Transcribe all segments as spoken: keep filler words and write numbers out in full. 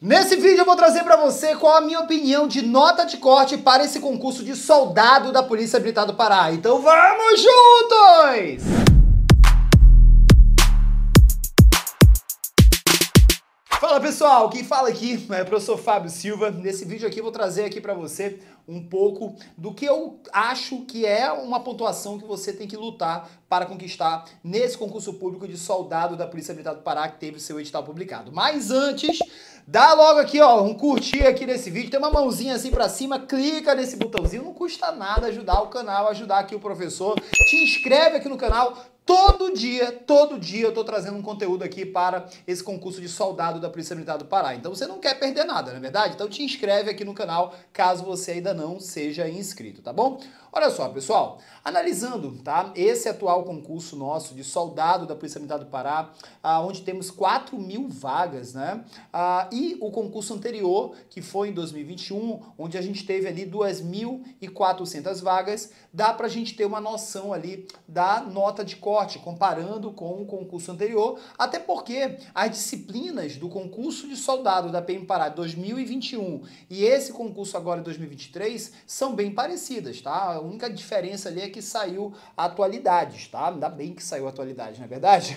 Nesse vídeo eu vou trazer para você qual a minha opinião de nota de corte para esse concurso de soldado da Polícia Militar do Pará. Então vamos juntos! Fala pessoal, quem fala aqui é o professor Fábio Silva. Nesse vídeo aqui eu vou trazer aqui para você um pouco do que eu acho que é uma pontuação que você tem que lutar para conquistar nesse concurso público de soldado da Polícia Militar do Pará, que teve o seu edital publicado. Mas antes, dá logo aqui, ó, um curtir aqui nesse vídeo, tem uma mãozinha assim pra cima, clica nesse botãozinho, não custa nada ajudar o canal, ajudar aqui o professor, te inscreve aqui no canal. Todo dia, todo dia eu tô trazendo um conteúdo aqui para esse concurso de soldado da Polícia Militar do Pará. Então você não quer perder nada, não é verdade? Então te inscreve aqui no canal, caso você ainda não seja inscrito, tá bom? Olha só, pessoal, analisando, tá, esse atual concurso nosso de soldado da Polícia Militar do Pará, ah, onde temos quatro mil vagas, né? Ah, e o concurso anterior, que foi em dois mil e vinte e um, onde a gente teve ali duas mil e quatrocentas vagas, dá pra gente ter uma noção ali da nota de corte, comparando com o concurso anterior, até porque as disciplinas do concurso de soldado da P M Pará dois mil e vinte e um e esse concurso agora dois mil e vinte e três são bem parecidas, tá? A única diferença ali é que saiu atualidades, tá? Ainda bem que saiu atualidade, não é verdade?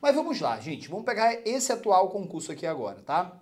Mas vamos lá, gente, vamos pegar esse atual concurso aqui agora, tá?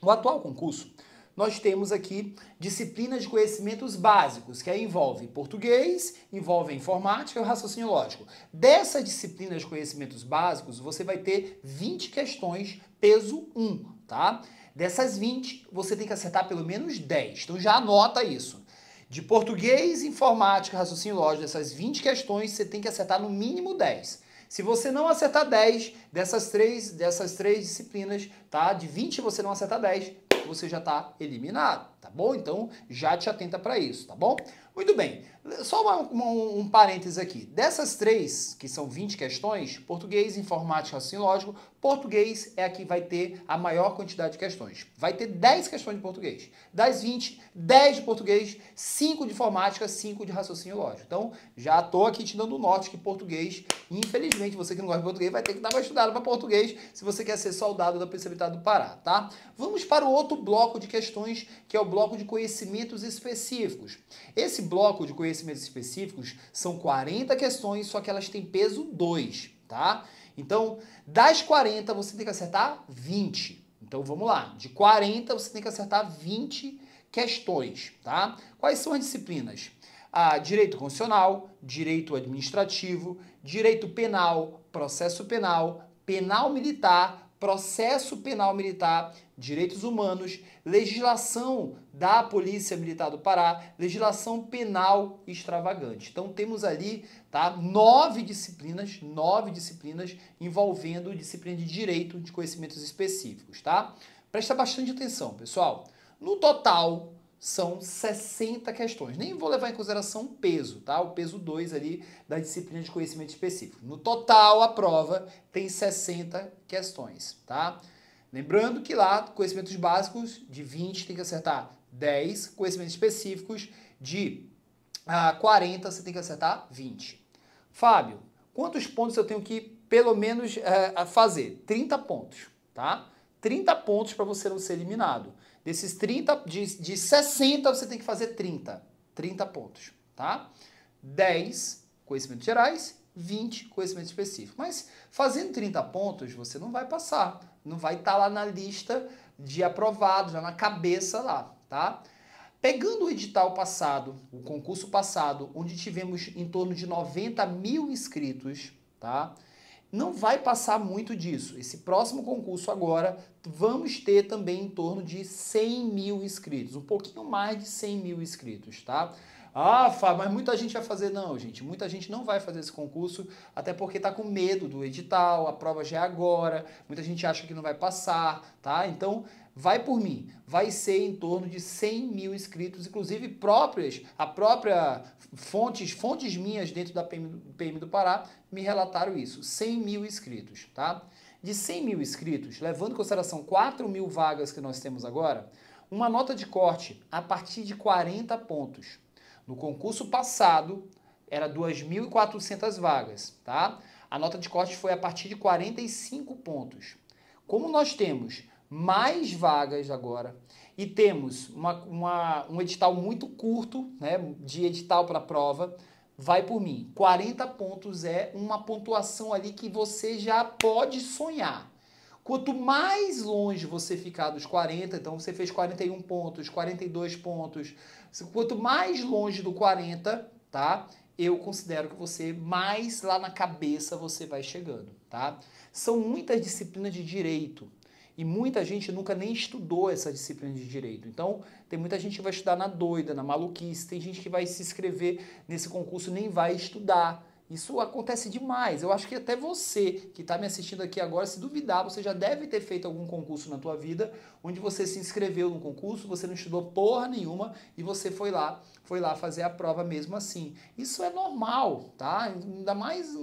O atual concurso, nós temos aqui disciplinas de conhecimentos básicos, que aí envolve português, envolve informática e o raciocínio lógico. Dessas disciplinas de conhecimentos básicos, você vai ter vinte questões peso um, tá? Dessas vinte, você tem que acertar pelo menos dez. Então já anota isso. De português, informática e raciocínio lógico, dessas vinte questões, você tem que acertar no mínimo dez. Se você não acertar dez dessas três, dessas três disciplinas, tá? De vinte você não acertar dez, você já está eliminado, tá bom? Então já te atenta para isso, tá bom? Muito bem, só uma, uma, um parênteses aqui. Dessas três, que são vinte questões, português, informática e raciocínio lógico, português é a que vai ter a maior quantidade de questões. Vai ter dez questões de português. Das vinte, dez de português, cinco de informática, cinco de raciocínio lógico. Então já estou aqui te dando um norte que português, infelizmente você que não gosta de português, vai ter que dar uma estudada para português se você quer ser soldado da Polícia Militar do Pará, tá? Vamos para o outro bloco de questões, que é o bloco de conhecimentos específicos. Esse bloco de conhecimentos específicos são quarenta questões, só que elas têm peso dois, tá? Então, das quarenta você tem que acertar vinte. Então, vamos lá. De quarenta você tem que acertar vinte questões, tá? Quais são as disciplinas? Ah, direito constitucional, direito administrativo, direito penal, processo penal, penal militar, processo penal militar, direitos humanos, legislação da Polícia Militar do Pará, legislação penal extravagante. Então temos ali, tá, nove disciplinas, nove disciplinas envolvendo disciplina de direito de conhecimentos específicos, tá? Presta bastante atenção, pessoal. No total são sessenta questões. Nem vou levar em consideração o peso, tá? O peso dois ali da disciplina de conhecimento específico. No total, a prova tem sessenta questões, tá? Lembrando que lá, conhecimentos básicos de vinte tem que acertar dez, conhecimentos específicos de ah, quarenta você tem que acertar vinte. Fábio, quantos pontos eu tenho que pelo menos é, fazer? trinta pontos, tá? trinta pontos para você não ser eliminado. Desses trinta, de, de sessenta você tem que fazer trinta. trinta pontos, tá? dez conhecimentos gerais, vinte conhecimentos específicos. Mas fazendo trinta pontos você não vai passar. Não vai estar lá na lista de aprovados, já na cabeça lá, tá? Pegando o edital passado, o concurso passado, onde tivemos em torno de noventa mil inscritos, tá? Não vai passar muito disso. Esse próximo concurso agora, vamos ter também em torno de cem mil inscritos. Um pouquinho mais de cem mil inscritos, tá? Ah, Fábio, mas muita gente vai fazer. Não, gente. Muita gente não vai fazer esse concurso, até porque tá com medo do edital, a prova já é agora, muita gente acha que não vai passar, tá? Então, vai por mim. Vai ser em torno de cem mil inscritos, inclusive próprias, a própria fontes, fontes minhas dentro da P M do Pará me relataram isso. cem mil inscritos, tá? De cem mil inscritos, levando em consideração quatro mil vagas que nós temos agora, uma nota de corte a partir de quarenta pontos. No concurso passado, era duas mil e quatrocentas vagas, tá? A nota de corte foi a partir de quarenta e cinco pontos. Como nós temos mais vagas agora. E temos uma, uma, um edital muito curto, né, de edital para prova, vai por mim. quarenta pontos é uma pontuação ali que você já pode sonhar. Quanto mais longe você ficar dos quarenta, então você fez quarenta e um pontos, quarenta e dois pontos, quanto mais longe do quarenta, tá? Eu considero que você, mais lá na cabeça você vai chegando, tá? São muitas disciplinas de direito e muita gente nunca nem estudou essa disciplina de direito. Então, tem muita gente que vai estudar na doida, na maluquice, tem gente que vai se inscrever nesse concurso e nem vai estudar. Isso acontece demais. Eu acho que até você que está me assistindo aqui agora, se duvidar, você já deve ter feito algum concurso na tua vida, onde você se inscreveu no concurso, você não estudou porra nenhuma e você foi lá, foi lá fazer a prova mesmo assim. Isso é normal, tá? Ainda mais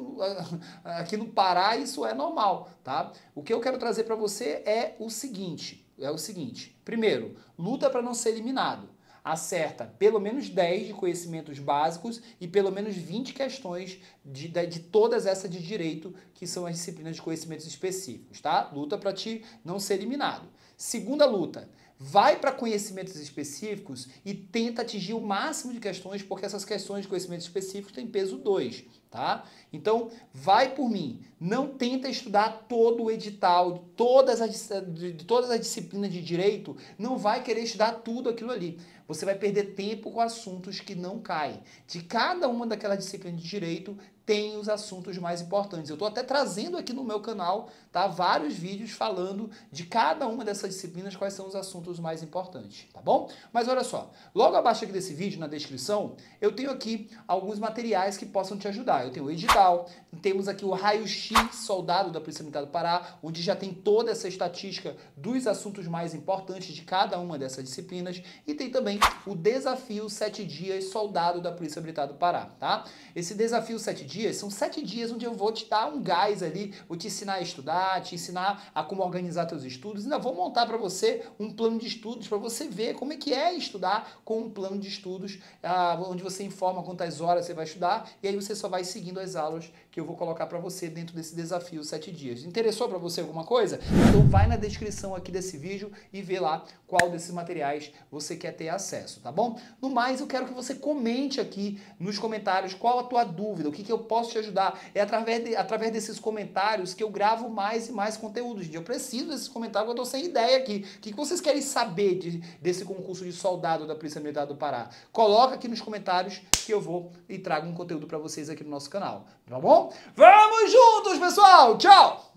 aqui no Pará, isso é normal, tá? O que eu quero trazer para você é o seguinte, é o seguinte. Primeiro, luta para não ser eliminado. Acerta pelo menos dez de conhecimentos básicos e pelo menos vinte questões de, de, de todas essas de direito, que são as disciplinas de conhecimentos específicos, tá? Luta para te não ser eliminado. Segunda luta, vai para conhecimentos específicos e tenta atingir o máximo de questões, porque essas questões de conhecimentos específicos têm peso dois, tá? Então, vai por mim. Não tenta estudar todo o edital, todas as, de todas as disciplinas de direito, não vai querer estudar tudo aquilo ali. Você vai perder tempo com assuntos que não caem. De cada uma daquelas disciplinas de direito, tem os assuntos mais importantes. Eu estou até trazendo aqui no meu canal, tá, vários vídeos falando de cada uma dessas disciplinas, quais são os assuntos mais importantes, tá bom? Mas olha só, logo abaixo aqui desse vídeo, na descrição, eu tenho aqui alguns materiais que possam te ajudar. Eu tenho o edital, temos aqui o raio-x soldado da Polícia Militar do Pará, onde já tem toda essa estatística dos assuntos mais importantes de cada uma dessas disciplinas, e tem também o desafio sete dias soldado da Polícia Militar do Pará, tá? Esse desafio sete dias, são sete dias onde eu vou te dar um gás ali, vou te ensinar a estudar, te ensinar a como organizar teus estudos, ainda vou montar para você um plano de estudos para você ver como é que é estudar com um plano de estudos, ah, onde você informa quantas horas você vai estudar e aí você só vai seguindo as aulas que eu vou colocar para você dentro desse desafio sete dias. Interessou para você alguma coisa? Então vai na descrição aqui desse vídeo e vê lá qual desses materiais você quer ter acesso. Acesso, tá bom? No mais, eu quero que você comente aqui nos comentários qual a tua dúvida, o que, que eu posso te ajudar. É através, de, através desses comentários que eu gravo mais e mais conteúdos. Eu preciso desses comentários, eu tô sem ideia aqui. O que, que vocês querem saber de, desse concurso de soldado da Polícia Militar do Pará? Coloca aqui nos comentários que eu vou e trago um conteúdo para vocês aqui no nosso canal, tá bom? Vamos juntos, pessoal! Tchau!